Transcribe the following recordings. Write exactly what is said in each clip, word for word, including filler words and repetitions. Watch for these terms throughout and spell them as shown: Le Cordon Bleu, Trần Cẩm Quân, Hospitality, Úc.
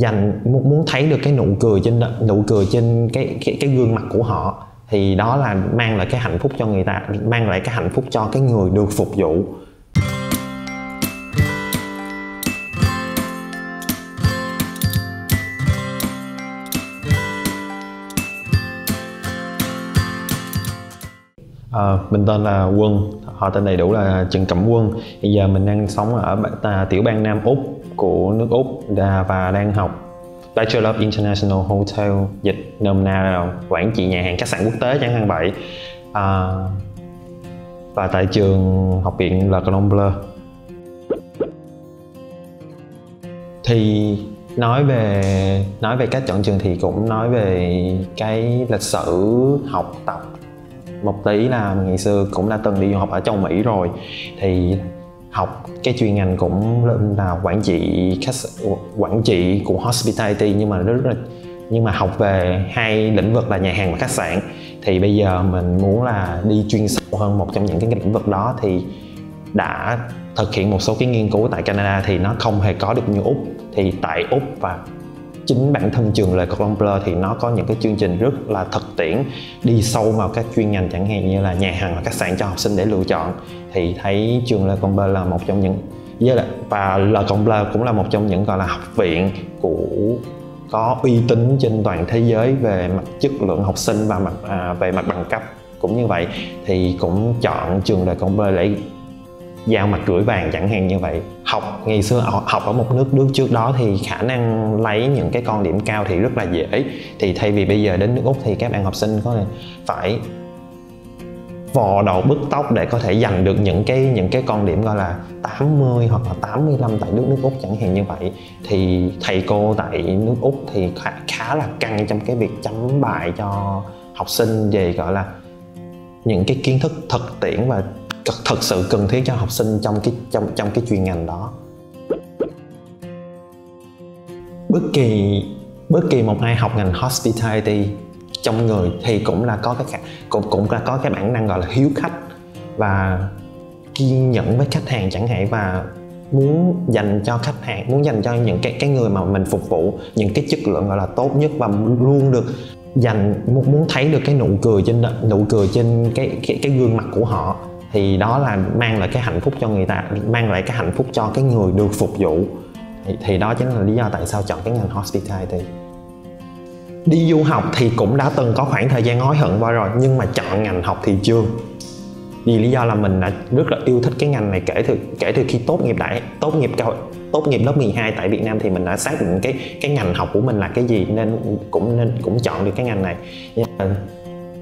dành muốn thấy được cái nụ cười trên nụ cười trên cái cái, cái gương mặt của họ, thì đó là mang lại cái hạnh phúc cho người ta, mang lại cái hạnh phúc cho cái người được phục vụ. À, mình tên là Quân, họ tên đầy đủ là Trần Cẩm Quân. Bây giờ mình đang sống ở tiểu bang Nam Úc của nước Úc và đang học Bachelor of International Hotel, dịch nôm na là quản trị nhà hàng khách sạn quốc tế chẳng hạn vậy. À, và tại trường học viện Le Cordon Bleu. Thì nói về nói về cách chọn trường thì cũng nói về cái lịch sử học tập một tí, là ngày xưa cũng đã từng đi du học ở châu Mỹ rồi, thì học cái chuyên ngành cũng là quản trị khách quản trị của Hospitality, nhưng mà rất là nhưng mà học về hai lĩnh vực là nhà hàng và khách sạn. Thì bây giờ mình muốn là đi chuyên sâu hơn một trong những cái lĩnh vực đó, thì đã thực hiện một số cái nghiên cứu tại Canada thì nó không hề có được như Úc. Thì tại Úc và chính bản thân trường Le Cordon Bleu thì nó có những cái chương trình rất là thực tiễn, đi sâu vào các chuyên ngành chẳng hạn như là nhà hàng và khách sạn cho học sinh để lựa chọn. Thì thấy trường Le Cordon Bleu là một trong những với lại và Le Cordon Bleu cũng là một trong những gọi là học viện của có uy tín trên toàn thế giới về mặt chất lượng học sinh và mặt à, về mặt bằng cấp cũng như vậy, thì cũng chọn trường Le Cordon Bleu để giao mặt gửi vàng chẳng hạn như vậy. Học ngày xưa học ở một nước nước trước đó thì khả năng lấy những cái con điểm cao thì rất là dễ, thì thay vì bây giờ đến nước Úc thì các bạn học sinh có phải vò đầu bứt tóc để có thể giành được những cái những cái con điểm gọi là tám mươi hoặc là tám mươi lăm tại nước nước Úc chẳng hạn như vậy. Thì thầy cô tại nước Úc thì khá, khá là căng trong cái việc chấm bài cho học sinh về gọi là những cái kiến thức thực tiễn và thật sự cần thiết cho học sinh trong cái trong trong cái chuyên ngành đó. Bất kỳ bất kỳ một ai học ngành Hospitality trong người thì cũng là có cái cũng cũng là có cái bản năng gọi là hiếu khách và kiên nhẫn với khách hàng chẳng hạn, và muốn dành cho khách hàng, muốn dành cho những cái cái người mà mình phục vụ những cái chất lượng gọi là tốt nhất, và luôn được dành muốn muốn thấy được cái nụ cười trên nụ cười trên cái cái, cái gương mặt của họ. Thì đó là mang lại cái hạnh phúc cho người ta, mang lại cái hạnh phúc cho cái người được phục vụ. Thì, thì đó chính là lý do tại sao chọn cái ngành Hospitality. Đi du học thì cũng đã từng có khoảng thời gian hối hận qua rồi, nhưng mà chọn ngành học thì chưa. Vì lý do là mình đã rất là yêu thích cái ngành này kể từ kể từ khi tốt nghiệp đại tốt nghiệp cao tốt nghiệp lớp mười hai tại Việt Nam, thì mình đã xác định cái cái ngành học của mình là cái gì, nên cũng nên cũng chọn được cái ngành này. Nhưng mà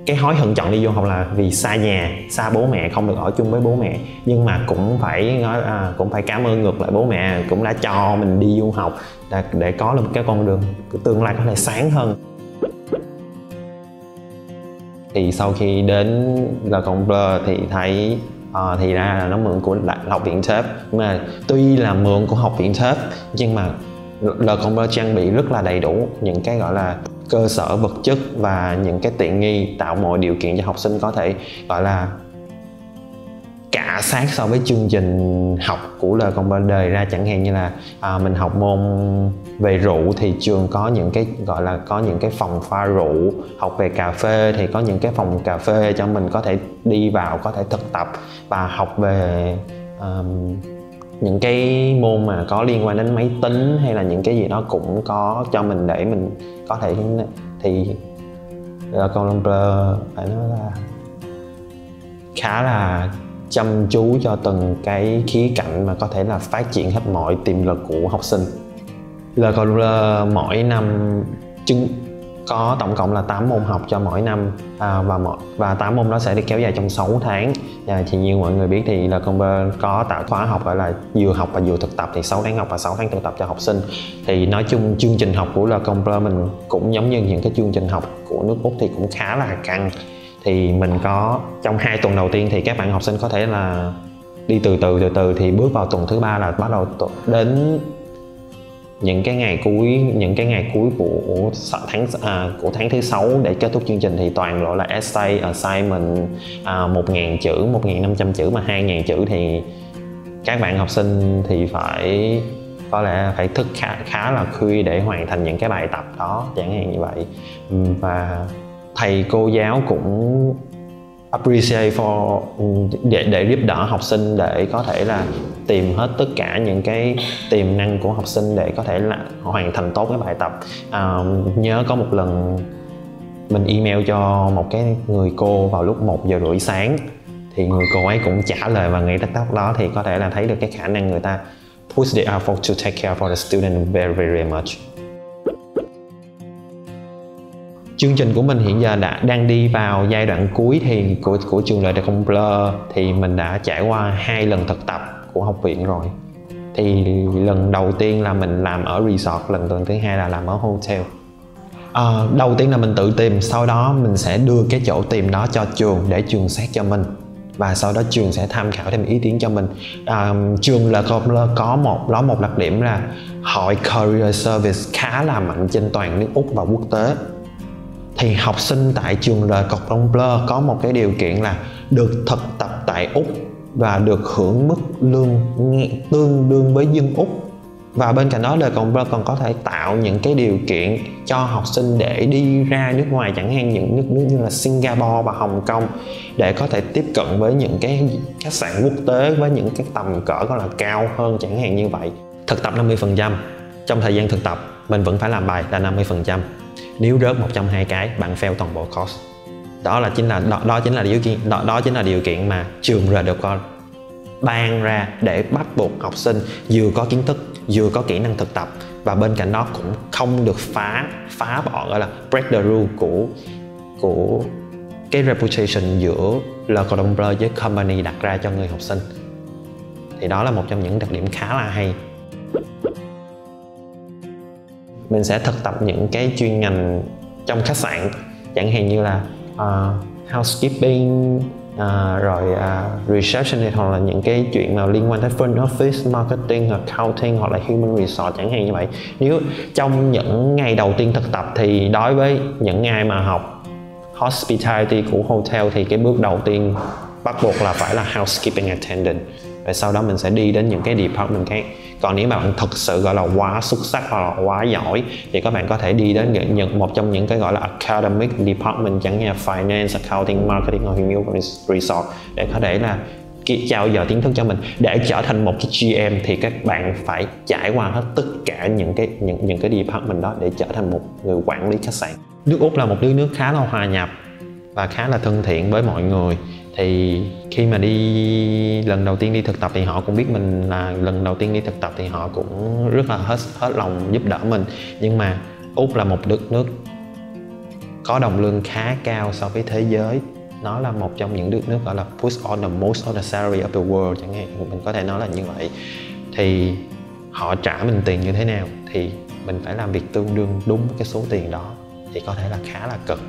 cái hối hận chọn đi du học là vì xa nhà, xa bố mẹ, không được ở chung với bố mẹ, nhưng mà cũng phải à, cũng phải cảm ơn ngược lại bố mẹ cũng đã cho mình đi du học để, để có được cái con đường tương lai có thể sáng hơn. Thì sau khi đến Le Cordon Bleu thì thấy à, thì ra là nó mượn của học viện T E F, mà tuy là mượn của học viện T E F nhưng mà Le Cordon Bleu trang bị rất là đầy đủ những cái gọi là cơ sở vật chất và những cái tiện nghi, tạo mọi điều kiện cho học sinh có thể gọi là cả sát so với chương trình học của Le Cordon Bleu đề ra. Chẳng hạn như là à, mình học môn về rượu thì trường có những cái gọi là có những cái phòng pha rượu, học về cà phê thì có những cái phòng cà phê cho mình có thể đi vào, có thể thực tập, và học về um, những cái môn mà có liên quan đến máy tính hay là những cái gì đó cũng có cho mình để mình có thể. Thì Le Cordon Bleu phải nói là khá là chăm chú cho từng cái khía cạnh mà có thể là phát triển hết mọi tiềm lực của học sinh. Le Cordon Bleu mỗi năm chứng có tổng cộng là tám môn học cho mỗi năm, à, và mọi, và tám môn đó sẽ được kéo dài trong sáu tháng. À, thì như mọi người biết thì Le Cordon Bleu có tạo khóa học gọi là vừa học và vừa thực tập, thì sáu tháng học và sáu tháng thực tập cho học sinh. Thì nói chung chương trình học của Le Cordon Bleu mình cũng giống như những cái chương trình học của nước Úc thì cũng khá là căng. Thì mình có trong hai tuần đầu tiên thì các bạn học sinh có thể là đi từ từ từ từ thì bước vào tuần thứ ba là bắt đầu đến những cái ngày cuối những cái ngày cuối của tháng à, của tháng thứ sáu để kết thúc chương trình, thì toàn loại là essay, assignment à, một nghìn chữ, một nghìn năm trăm chữ mà hai nghìn chữ, thì các bạn học sinh thì phải có lẽ phải thức khá, khá là khuya để hoàn thành những cái bài tập đó, chẳng hạn như vậy. Và thầy cô giáo cũng appreciate for để, để giúp đỡ học sinh, để có thể là tìm hết tất cả những cái tiềm năng của học sinh để có thể là hoàn thành tốt cái bài tập. À, nhớ có một lần mình email cho một cái người cô vào lúc một giờ rưỡi sáng, thì người cô ấy cũng trả lời và ngay tức tốc đó, thì có thể là thấy được cái khả năng người ta push the effort to take care for the student very very much. Chương trình của mình hiện giờ đã đang đi vào giai đoạn cuối thì của của trường Le Cordon Bleu, thì mình đã trải qua hai lần thực tập của học viện rồi. Thì lần đầu tiên là mình làm ở resort, lần tuần thứ hai là làm ở hotel. À, đầu tiên là mình tự tìm, sau đó mình sẽ đưa cái chỗ tìm đó cho trường để trường xét cho mình, và sau đó trường sẽ tham khảo thêm ý kiến cho mình. À, trường Le Cordon Bleu có một đó một đặc điểm là hội career service khá là mạnh trên toàn nước Úc và quốc tế. Thì học sinh tại trường Le Cordon Bleu có một cái điều kiện là được thực tập tại Úc và được hưởng mức lương tương đương với dân Úc. Và bên cạnh đó Le Cordon Bleu còn có thể tạo những cái điều kiện cho học sinh để đi ra nước ngoài, chẳng hạn những nước nước như là Singapore và Hồng Kông, để có thể tiếp cận với những cái khách sạn quốc tế với những cái tầm cỡ gọi là cao hơn, chẳng hạn như vậy. Thực tập năm mươi phần trăm, trong thời gian thực tập mình vẫn phải làm bài là năm mươi phần trăm. Nếu rớt một trong hai cái, bạn fail toàn bộ course. Đó là chính là đó, đó chính là điều kiện đó, đó chính là điều kiện mà trường Le Cordon ban ra để bắt buộc học sinh vừa có kiến thức, vừa có kỹ năng thực tập, và bên cạnh đó cũng không được phá phá bỏ gọi là break the rule của của cái reputation giữa Le Cordon Bleu với company đặt ra cho người học sinh. Thì đó là một trong những đặc điểm khá là hay. Mình sẽ thực tập những cái chuyên ngành trong khách sạn, chẳng hạn như là uh, housekeeping, uh, rồi uh, receptionist, hoặc là những cái chuyện mà liên quan tới front office, marketing, accounting, hoặc là human resource, chẳng hạn như vậy. Nếu trong những ngày đầu tiên thực tập thì đối với những ai mà học hospitality của hotel thì cái bước đầu tiên bắt buộc là phải là housekeeping attendant. Rồi sau đó mình sẽ đi đến những cái department khác. Còn nếu mà bạn thực sự gọi là quá xuất sắc hoặc là quá giỏi thì các bạn có thể đi đến những một trong những cái gọi là academic department, chẳng như finance, accounting, marketing hoặc human resource, để có thể là trao dồi kiến thức cho mình. Để trở thành một cái giê em thì các bạn phải trải qua hết tất cả những cái những những cái department đó để trở thành một người quản lý khách sạn. Nước Úc là một đứa nước khá là hòa nhập và khá là thân thiện với mọi người. Thì khi mà đi lần đầu tiên đi thực tập thì họ cũng biết mình là lần đầu tiên đi thực tập, thì họ cũng rất là hết hết lòng giúp đỡ mình. Nhưng mà Úc là một đất nước có đồng lương khá cao so với thế giới. Nó là một trong những đất nước gọi là push on the most of the salary of the world, chẳng hạn, mình có thể nói là như vậy. Thì họ trả mình tiền như thế nào thì mình phải làm việc tương đương đúng cái số tiền đó, thì có thể là khá là cực.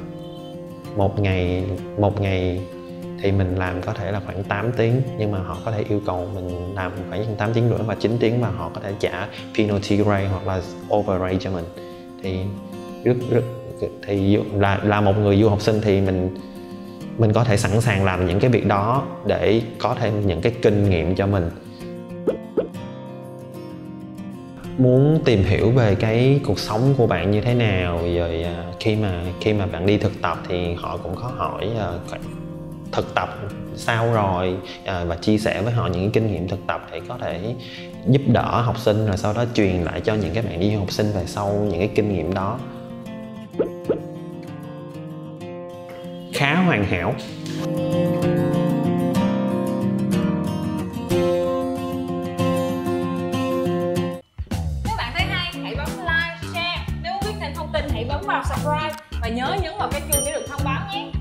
Một ngày một ngày thì mình làm có thể là khoảng tám tiếng, nhưng mà họ có thể yêu cầu mình làm khoảng tám tiếng rưỡi và chín tiếng, mà họ có thể trả penalty rate hoặc là overrate cho mình. Thì rất rất thì là là một người du học sinh thì mình mình có thể sẵn sàng làm những cái việc đó để có thêm những cái kinh nghiệm cho mình. Muốn tìm hiểu về cái cuộc sống của bạn như thế nào, rồi khi mà khi mà bạn đi thực tập thì họ cũng có hỏi thực tập sao rồi, và chia sẻ với họ những kinh nghiệm thực tập để có thể giúp đỡ học sinh, rồi sau đó truyền lại cho những các bạn đi học sinh về sau những cái kinh nghiệm đó. Khá hoàn hảo. Nếu bạn thấy hay hãy bấm like, share. Nếu muốn biết thêm thông tin hãy bấm vào subscribe và nhớ nhấn vào cái chuông để được thông báo nhé.